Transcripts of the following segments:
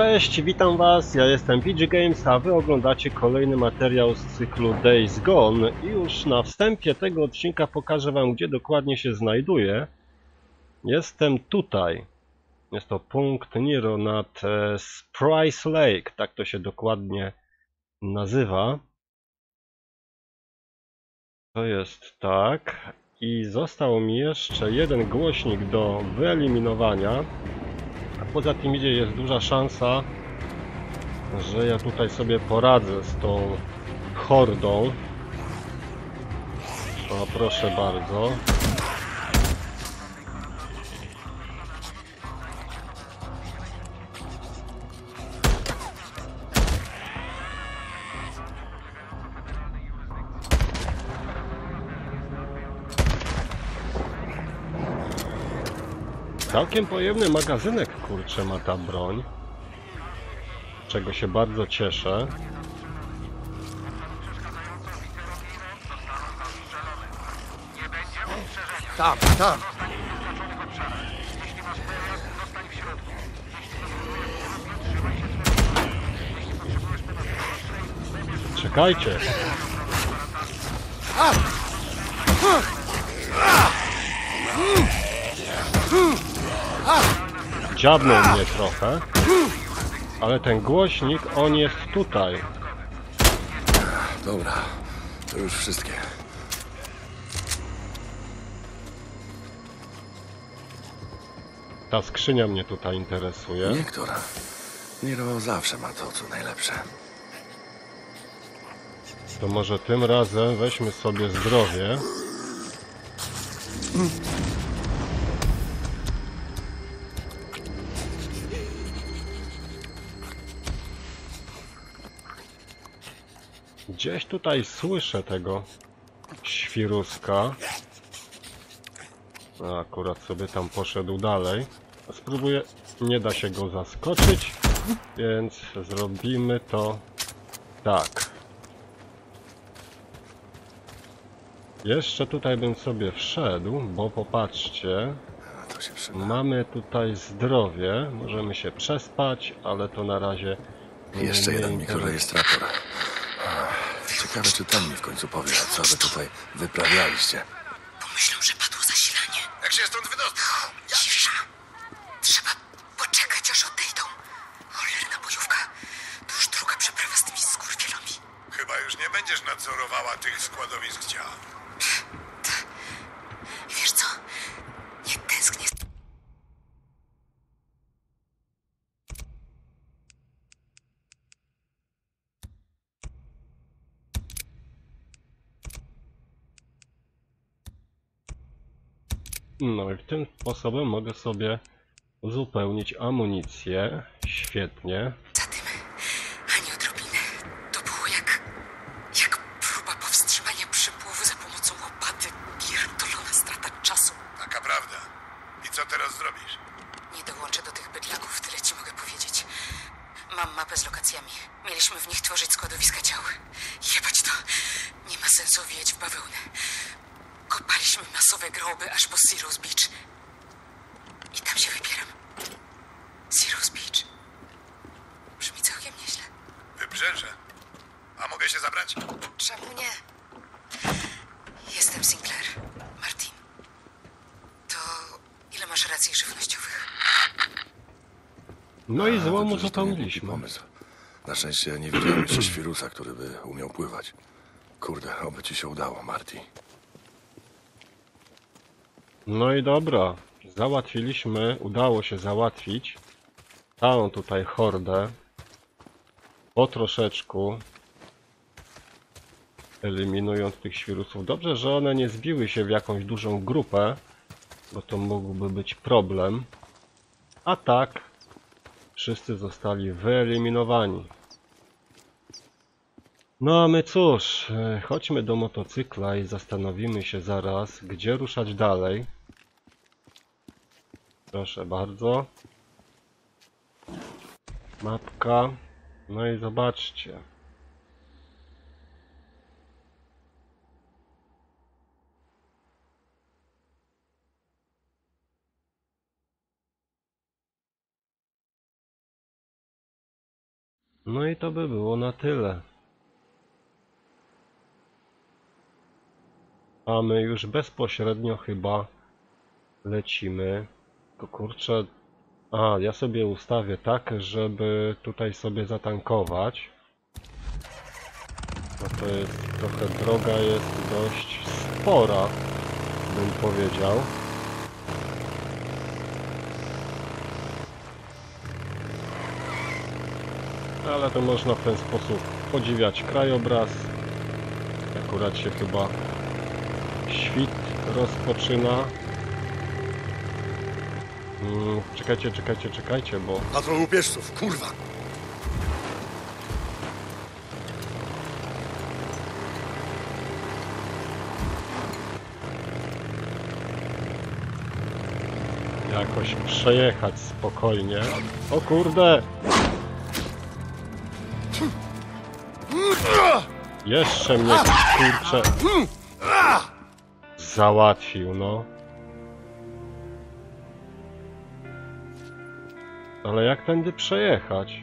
Cześć, witam was, ja jestem PG Games, a wy oglądacie kolejny materiał z cyklu Days Gone. I już na wstępie tego odcinka pokażę wam, gdzie dokładnie się znajduję. Jestem tutaj. Jest to punkt Niro nad Spryce Lake, tak to się dokładnie nazywa. To jest tak. I został mi jeszcze jeden głośnik do wyeliminowania. Poza tym idzie, jest duża szansa, że ja tutaj sobie poradzę z tą hordą. O, proszę bardzo. Całkiem pojemny magazynek, kurczę, ma ta broń, czego się bardzo cieszę. Tam, tam. Czekajcie. Dziabnął mnie trochę, ale ten głośnik, on jest tutaj. Dobra, to już wszystkie. Ta skrzynia mnie tutaj interesuje. Niektóra. Niro zawsze ma to, co najlepsze. To może tym razem weźmy sobie zdrowie. Gdzieś tutaj słyszę tego świruska. Akurat sobie tam poszedł dalej. Spróbuję, nie da się go zaskoczyć, więc zrobimy to tak. Jeszcze tutaj bym sobie wszedł, bo popatrzcie, mamy tutaj zdrowie, możemy się przespać, ale to na razie... Jeszcze jeden mikrorejestrator. Ciekawe, czy ten mi w końcu powie, co wy tutaj wyprawialiście. Pomyślał, że padło zasilanie. Jak się stąd wydostać? Cisza. Trzeba poczekać, aż odejdą. Cholerna bojówka. To już druga przeprawa z tymi skurwielami. Chyba już nie będziesz nadzorowała tych składowisk ciała. Wiesz co? Nie tęsknię. No i tym sposobem mogę sobie uzupełnić amunicję. Świetnie. Za tym ani odrobinę. To było jak próba powstrzymania przepływu za pomocą łopaty. Pierdolona strata czasu. Taka prawda. I co teraz zrobisz? Nie dołączę do tych bydlaków, tyle ci mogę powiedzieć. Mam mapę z lokacjami. Mieliśmy w nich tworzyć składowiska ciał. Jebać to. Nie ma sensu wijać w bawełnę. Kopaliśmy masowe groby aż po Siros Beach. I tam się wybieram. Siros Beach. Brzmi całkiem nieźle. Wybrzeże. A mogę się zabrać? Czemu nie? Jestem Sinclair. Martin. To ile masz racji żywnościowych? No i złomu zapełniliśmy. Pomysł. Na szczęście nie widziałem jeszcze świrusa, który by umiał pływać. Kurde, oby ci się udało, Marty. No i dobra, załatwiliśmy, udało się załatwić całą tutaj hordę, po troszeczku eliminując tych świrusów. Dobrze, że one nie zbiły się w jakąś dużą grupę, bo to mógłby być problem. A tak, wszyscy zostali wyeliminowani. No a my cóż, chodźmy do motocykla i zastanowimy się zaraz, gdzie ruszać dalej. Proszę bardzo. Mapka. No i zobaczcie. No i to by było na tyle. A my już bezpośrednio chyba lecimy. Tylko kurczę... A, ja sobie ustawię tak, żeby tutaj sobie zatankować. No to jest trochę... droga jest dość spora, bym powiedział. Ale to można w ten sposób podziwiać krajobraz. Akurat się chyba świt rozpoczyna. Czekajcie, bo... Patrol łupieżców, kurwa! Jakoś przejechać spokojnie. O kurde! Jeszcze mnie, kurczę, załatwił, no. Ale jak tędy przejechać?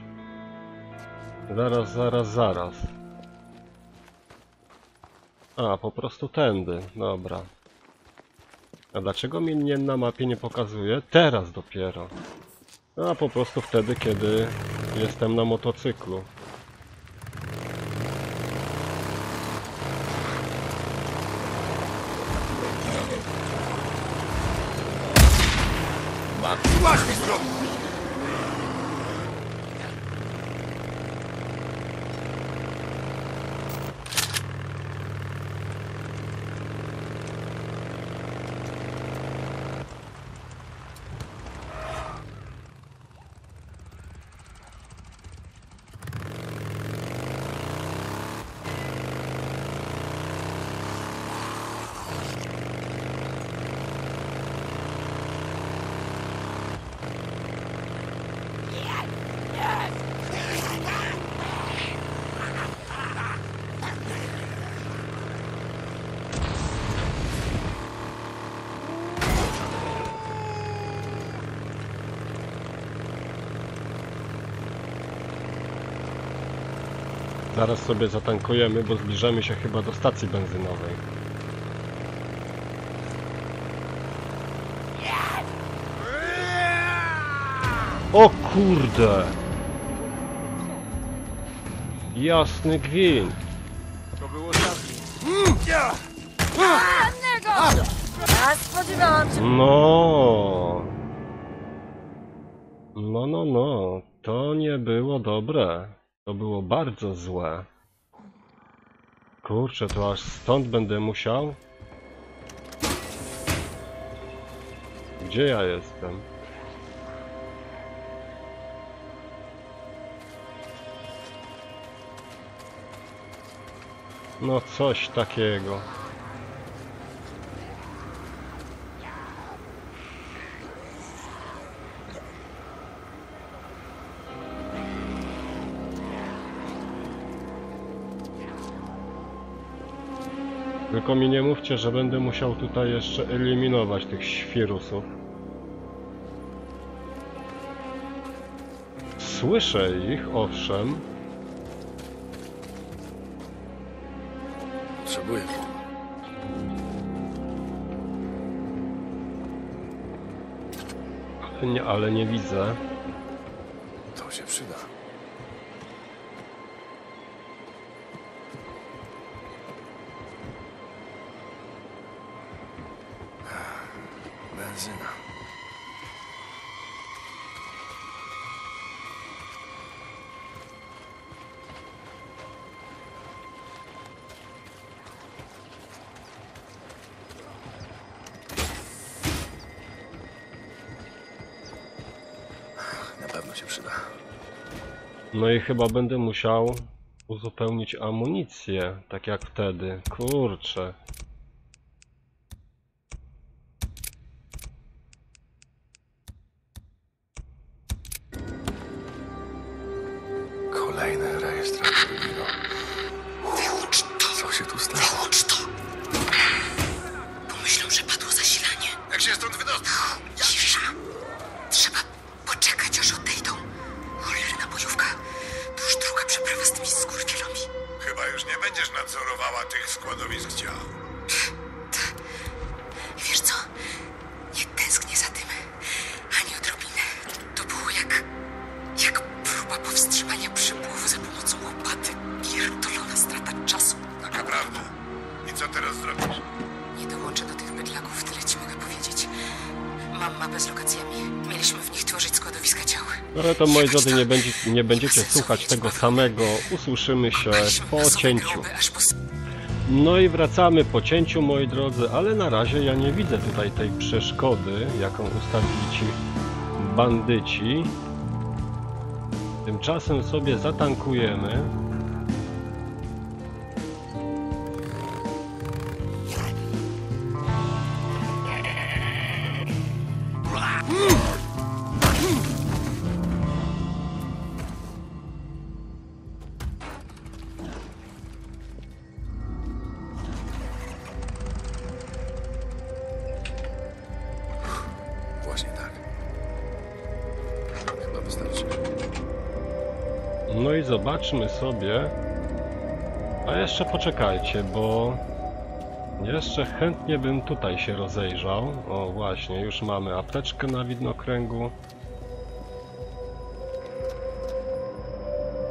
Zaraz. A, po prostu tędy, dobra. A dlaczego mi nie na mapie nie pokazuje? Teraz dopiero. A po prostu wtedy, kiedy jestem na motocyklu. Zaraz sobie zatankujemy, bo zbliżamy się chyba do stacji benzynowej. O kurde! Jasny gwint! To było tak. No. No. To nie było dobre. To było bardzo złe. Kurczę, to aż stąd będę musiał? Gdzie ja jestem? No coś takiego. Tylko mi nie mówcie, że będę musiał tutaj jeszcze eliminować tych świrusów. Słyszę ich, owszem. Potrzebuję. Ale nie widzę. To się przyda. No i chyba będę musiał uzupełnić amunicję, tak jak wtedy. Kurczę. Kolejne rejestracje. Co się tu stało? Wyłącz to! Pomyślą, że padło zasilanie. Jak się stąd wydostał? Trzeba poczekać, aż odejdą. Cholerna bojówka. To już druga. już nie będziesz nadzorowała tych składowisk ciał. Wiesz co? Nie tęsknię za tym. Ani odrobinę. To było jak próba powstrzymania przypływu za pomocą łopaty. Pierdolona strata czasu. Taka prawda. I co teraz zrobisz? Nie dołączę do tych bydlaków, tyle ci mogę powiedzieć. Mam mapę z lokacjami. Mieliśmy w nich tworzyć składowiska ciał. No to moi drodzy, nie będziecie słuchać tego samego. Usłyszymy się po cięciu. No i wracamy po cięciu, moi drodzy, ale na razie ja nie widzę tutaj tej przeszkody, jaką ustawili ci bandyci. Tymczasem sobie zatankujemy. No i zobaczmy sobie, a jeszcze poczekajcie, bo jeszcze chętnie bym tutaj się rozejrzał. O właśnie, już mamy apteczkę na widnokręgu.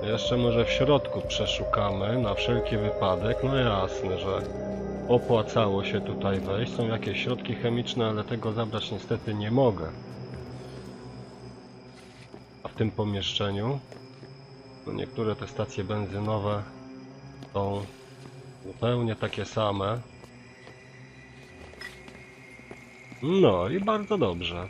Jeszcze może w środku przeszukamy na wszelki wypadek. No jasne, że opłacało się tutaj wejść. Są jakieś środki chemiczne, ale tego zabrać niestety nie mogę. A w tym pomieszczeniu niektóre te stacje benzynowe są zupełnie takie same. No i bardzo dobrze.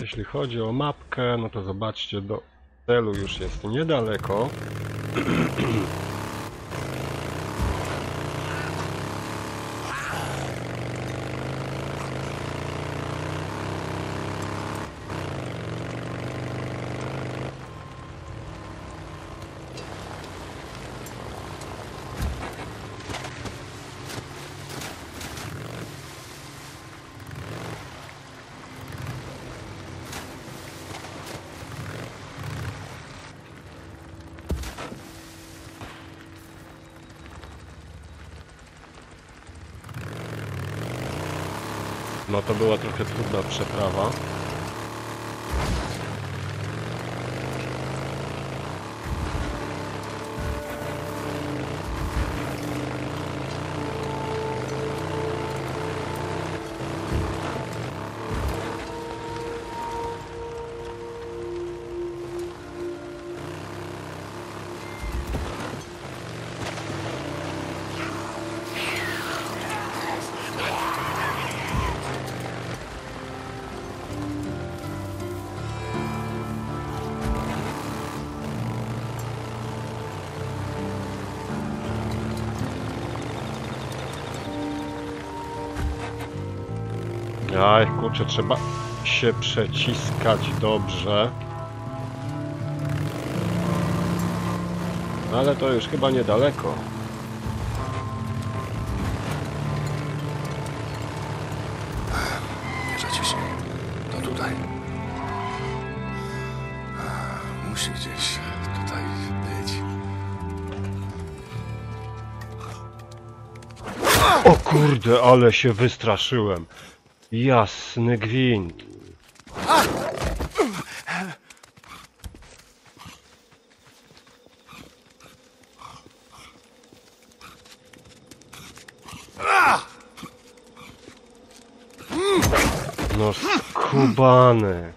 Jeśli chodzi o mapkę, no to zobaczcie, do celu już jest niedaleko. No to była trochę trudna przeprawa. Aj, kurczę, trzeba się przeciskać dobrze. Ale to już chyba niedaleko. Bierzecie się. To tutaj. Musi gdzieś tutaj być. O kurde, ale się wystraszyłem. Jasny gwint. No skubany.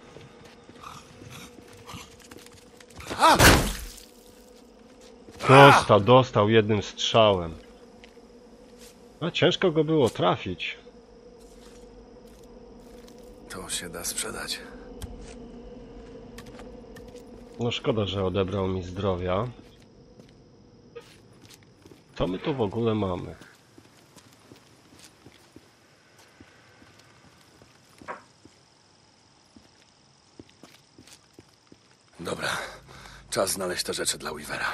Dostał jednym strzałem. No ciężko go było trafić. To się da sprzedać. No szkoda, że odebrał mi zdrowia. Co my tu w ogóle mamy? Dobra, czas znaleźć te rzeczy dla Weavera.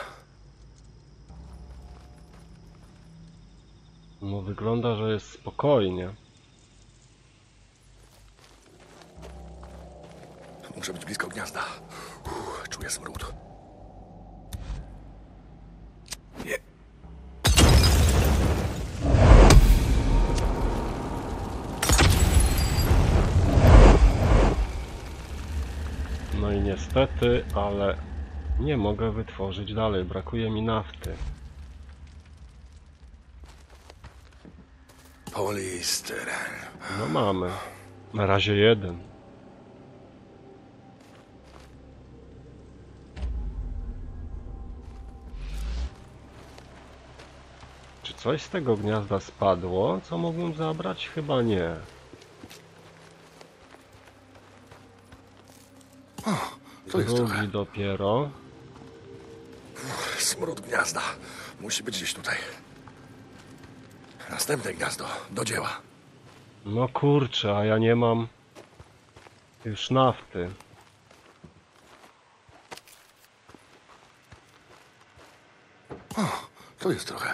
No wygląda, że jest spokojnie. Muszę być blisko gniazda. Czuję smród. Nie. No i niestety, ale nie mogę wytworzyć dalej. Brakuje mi nafty. Polistyren. No mamy. Na razie jeden. Czy coś z tego gniazda spadło, co mógłbym zabrać? Chyba nie. To jest drugi dopiero. Smród gniazda. Musi być gdzieś tutaj. Następne gniazdo. Do dzieła. No kurczę, a ja nie mam już nafty. To jest trochę.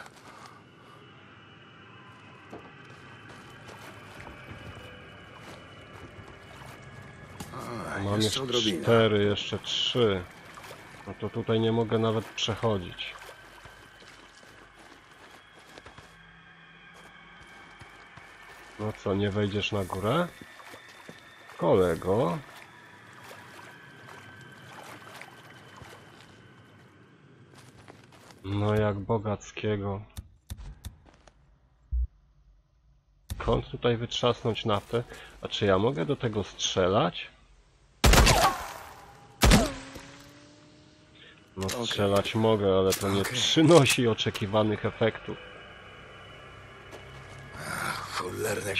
Mam jeszcze 4, jeszcze 3. No to tutaj nie mogę nawet przechodzić. No co, nie wejdziesz na górę? Kolego. No jak bogackiego. Skąd tutaj wytrzasnąć naftę? A czy ja mogę do tego strzelać? No strzelać mogę, ale to nie przynosi oczekiwanych efektów.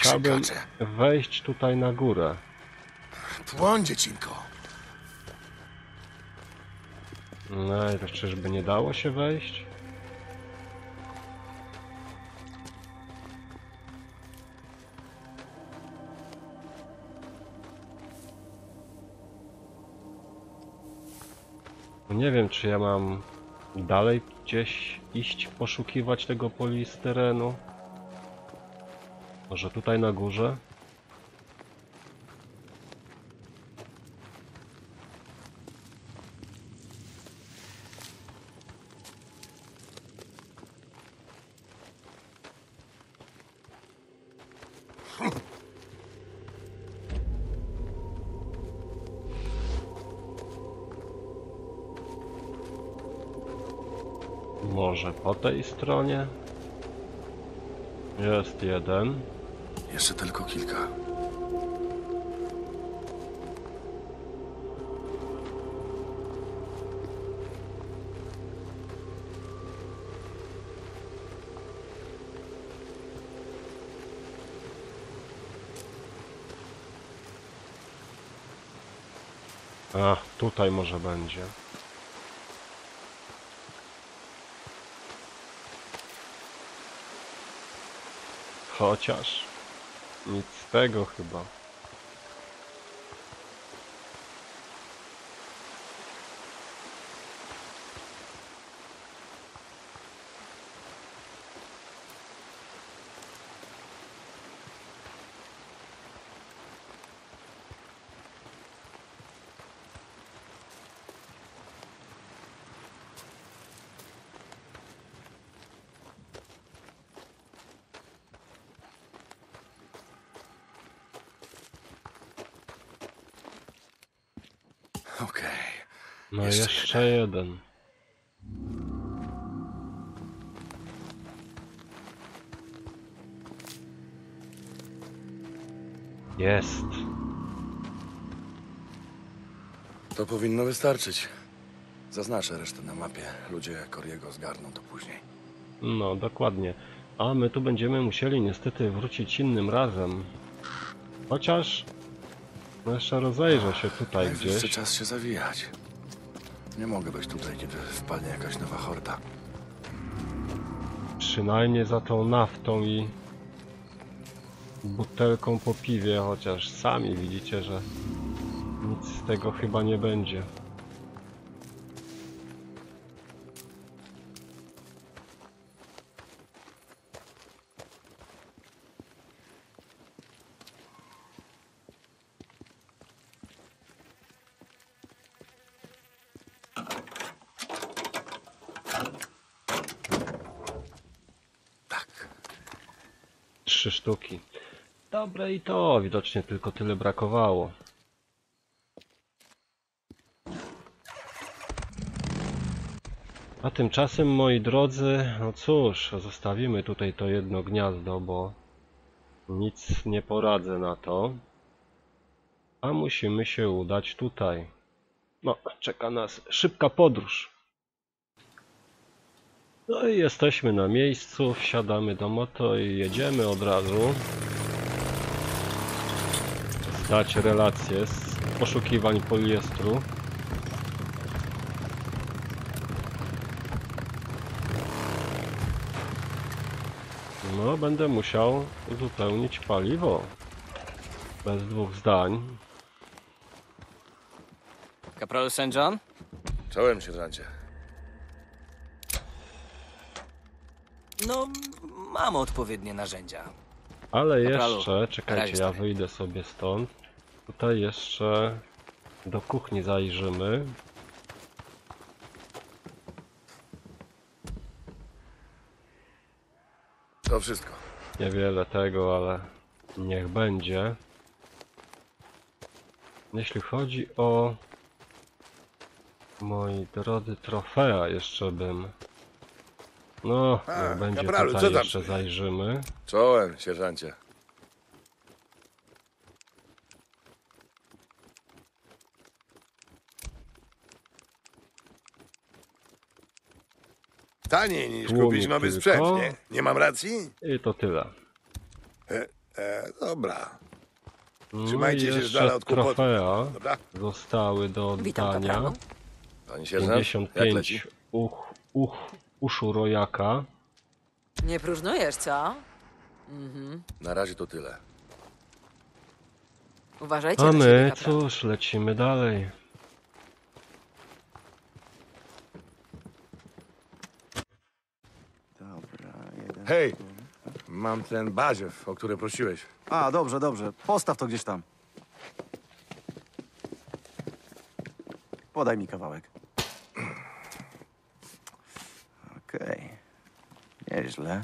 Chciałbym wejść tutaj na górę. Płoń, dziecinko. No i to czyżby nie dało się wejść? Nie wiem, czy ja mam dalej gdzieś iść, poszukiwać tego polistyrenu. Może tutaj na górze? Może po tej stronie? Jest jeden. Jeszcze tylko kilka. A, tutaj może będzie. Chociaż nic z tego chyba. No jeszcze jeden. Jest. To powinno wystarczyć. Zaznaczę resztę na mapie. Ludzie Koriego zgarną to później. No dokładnie. A my tu będziemy musieli niestety wrócić innym razem. Chociaż... jeszcze rozejrzę się tutaj gdzieś. Jeszcze czas się zawijać. Nie mogę być tutaj, kiedy wpadnie jakaś nowa horda. Przynajmniej za tą naftą i butelką po piwie, chociaż sami widzicie, że nic z tego chyba nie będzie. 3 sztuki. Dobre i to, widocznie tylko tyle brakowało. A tymczasem, moi drodzy, no cóż, zostawimy tutaj to jedno gniazdo, bo nic nie poradzę na to. A musimy się udać tutaj. No, czeka nas szybka podróż. No i jesteśmy na miejscu, wsiadamy do moto i jedziemy od razu. Zdać relację z poszukiwań poliestru. No, będę musiał uzupełnić paliwo. Bez dwóch zdań. Kapralu St. John? Czołem, sierżancie. No, mam odpowiednie narzędzia. Ale Kapralu, jeszcze, czekajcie, ja wyjdę sobie stąd. Tutaj jeszcze do kuchni zajrzymy. To wszystko. Niewiele tego, ale niech będzie. Jeśli chodzi o, moi drodzy, trofea jeszcze bym... No, jak będzie, kapralu, tutaj jeszcze zajrzymy. Czołem, sierżancie. Taniej niż kupić nowy sprzęt, nie? Nie mam racji? I to tyle. Dobra. Trzymajcie się z dala od kłopotów. Dobra? Zostały do oddania. 55 uszu rojaka. Nie próżnujesz, co? Mhm. Na razie to tyle. Uważajcie. A my, cóż, lecimy dalej. Hej, mam ten baziew, o który prosiłeś. A, dobrze, dobrze. Postaw to gdzieś tam. Podaj mi kawałek. Okej. Nieźle.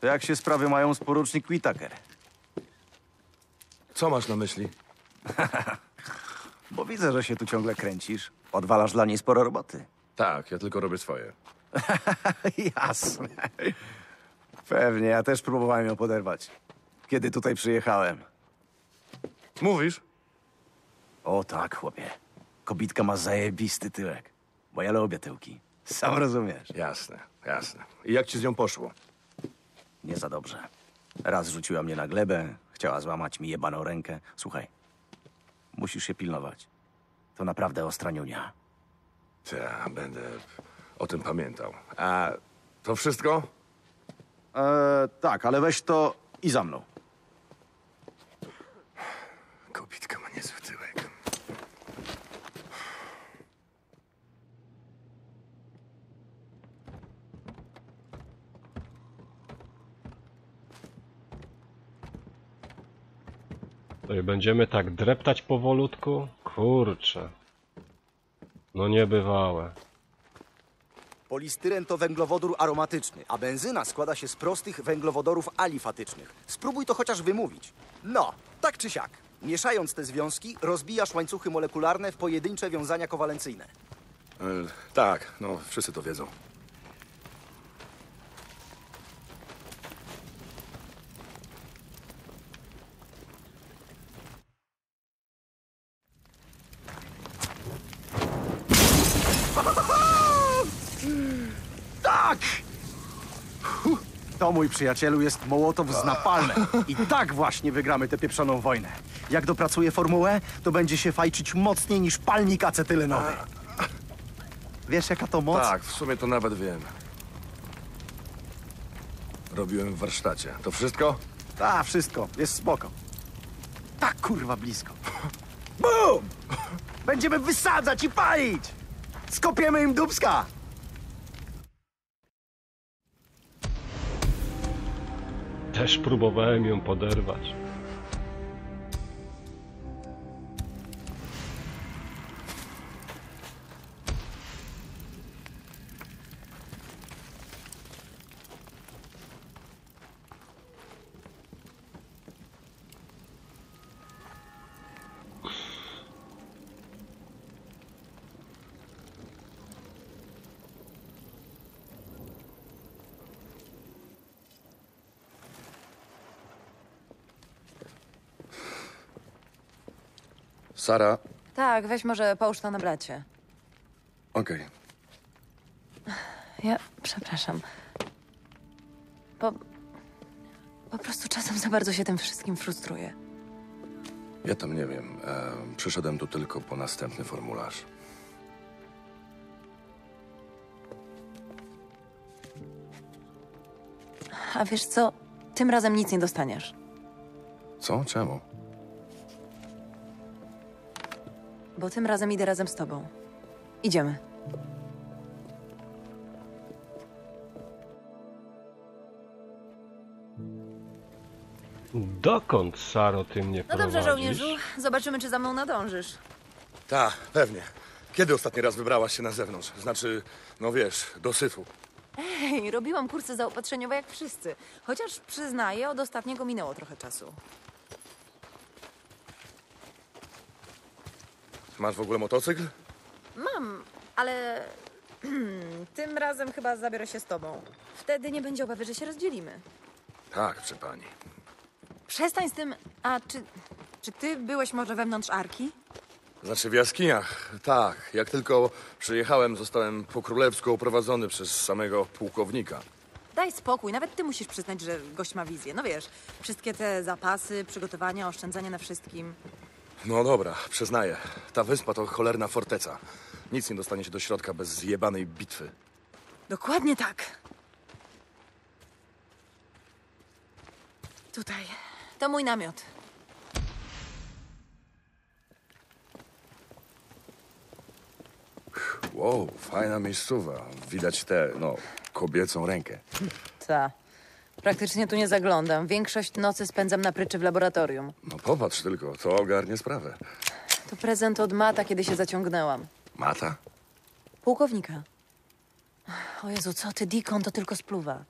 To jak się sprawy mają z porucznik Whitaker? Co masz na myśli? Bo widzę, że się tu ciągle kręcisz. Odwalasz dla niej sporo roboty. Tak, ja tylko robię swoje. Jasne. Pewnie, ja też próbowałem ją poderwać, kiedy tutaj przyjechałem. Mówisz? O tak, chłopie. Kobitka ma zajebisty tyłek, bo ja lubię tyłki. Sam rozumiesz. Jasne, jasne. I jak ci z nią poszło? Nie za dobrze. Raz rzuciła mnie na glebę, chciała złamać mi jebaną rękę. Słuchaj, musisz się pilnować. To naprawdę ostra niunia. Ja będę o tym pamiętał. A to wszystko? Tak, ale weź to i za mną. Kobitka ma niezły tyłek. To i będziemy tak dreptać powolutku? Kurczę. No niebywałe. Polistyren to węglowodór aromatyczny, a benzyna składa się z prostych węglowodorów alifatycznych. Spróbuj to chociaż wymówić. No, tak czy siak. Mieszając te związki, rozbijasz łańcuchy molekularne w pojedyncze wiązania kowalencyjne. Tak, no wszyscy to wiedzą. To, mój przyjacielu, jest Mołotów z napalmem. I tak właśnie wygramy tę pieprzoną wojnę. Jak dopracuje formułę, to będzie się fajczyć mocniej niż palnik acetylenowy. Wiesz, jaka to moc? Tak, w sumie to nawet wiem. Robiłem w warsztacie. To wszystko? Tak, wszystko. Jest spoko. Tak, kurwa, blisko. Bum! Będziemy wysadzać i palić! Skopiemy im dubska! Też próbowałem ją poderwać. Sara? Tak, weź może połóż to na blacie. Okej. Ja przepraszam. Po prostu czasem za bardzo się tym wszystkim frustruję. Ja tam nie wiem. Przyszedłem tu tylko po następny formularz. A wiesz co? Tym razem nic nie dostaniesz. Co? Czemu? Bo tym razem idę razem z tobą. Idziemy. Dokąd, Saro, ty mnie prowadzisz? No dobrze, żołnierzu. Zobaczymy, czy za mną nadążysz. Tak, pewnie. Kiedy ostatni raz wybrałaś się na zewnątrz? Znaczy, no wiesz, do syfu. Ej, robiłam kursy zaopatrzeniowe jak wszyscy. Chociaż przyznaję, od ostatniego minęło trochę czasu. Masz w ogóle motocykl? Mam, ale tym razem chyba zabiorę się z tobą. Wtedy nie będzie obawy, że się rozdzielimy. Tak, przy pani. Przestań z tym... A czy ty byłeś może wewnątrz Arki? Znaczy w jaskiniach, tak. Jak tylko przyjechałem, zostałem po królewsku oprowadzony przez samego pułkownika. Daj spokój, nawet ty musisz przyznać, że gość ma wizję. No wiesz, wszystkie te zapasy, przygotowania, oszczędzanie na wszystkim. No dobra, przyznaję. Ta wyspa to cholerna forteca. Nic nie dostanie się do środka bez zjebanej bitwy. Dokładnie tak. Tutaj. To mój namiot. Wow, fajna miejscowa. Widać kobiecą rękę. Ta. Praktycznie tu nie zaglądam. Większość nocy spędzam na pryczy w laboratorium. No popatrz tylko, to ogarnie sprawę. To prezent od Mata, kiedy się zaciągnęłam. Mata? Pułkownika. O Jezu, co ty, Deacon, to tylko spluwa.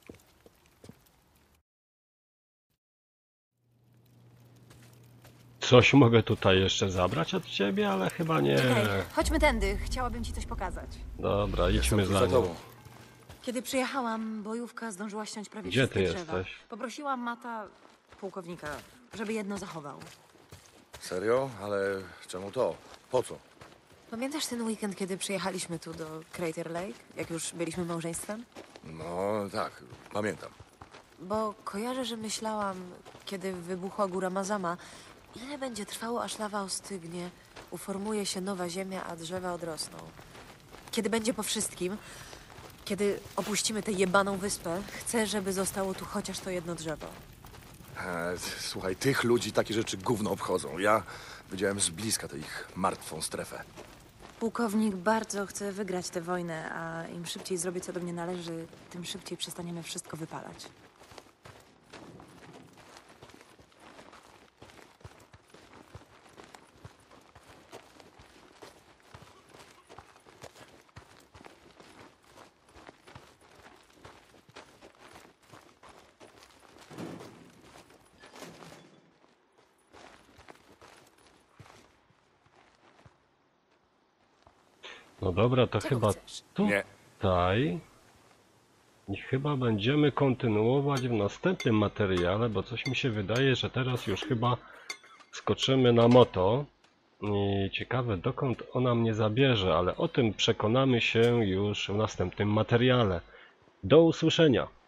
Coś mogę tutaj jeszcze zabrać od ciebie, ale chyba nie. Czekaj, chodźmy tędy, chciałabym ci coś pokazać. Dobra, idźmy za tobą. Kiedy przyjechałam, bojówka zdążyła ściąć prawie wszystkie drzewa. Gdzie ty jesteś? Poprosiłam Mata, pułkownika, żeby jedno zachował. Serio? Ale czemu to? Po co? Pamiętasz ten weekend, kiedy przyjechaliśmy tu do Crater Lake? Jak już byliśmy małżeństwem? No tak, pamiętam. Bo kojarzę, że myślałam, kiedy wybuchła góra Mazama, ile będzie trwało, aż lawa ostygnie, uformuje się nowa ziemia, a drzewa odrosną. Kiedy będzie po wszystkim, kiedy opuścimy tę jebaną wyspę, chcę, żeby zostało tu chociaż to jedno drzewo. Słuchaj, tych ludzi takie rzeczy gówno obchodzą. Ja widziałem z bliska tę ich martwą strefę. Pułkownik bardzo chce wygrać tę wojnę, a im szybciej zrobię, co do mnie należy, tym szybciej przestaniemy wszystko wypalać. No dobra, to czego chyba chcesz? Tutaj i chyba będziemy kontynuować w następnym materiale, bo coś mi się wydaje, że teraz już chyba skoczymy na moto i ciekawe dokąd ona mnie zabierze, ale o tym przekonamy się już w następnym materiale. Do usłyszenia!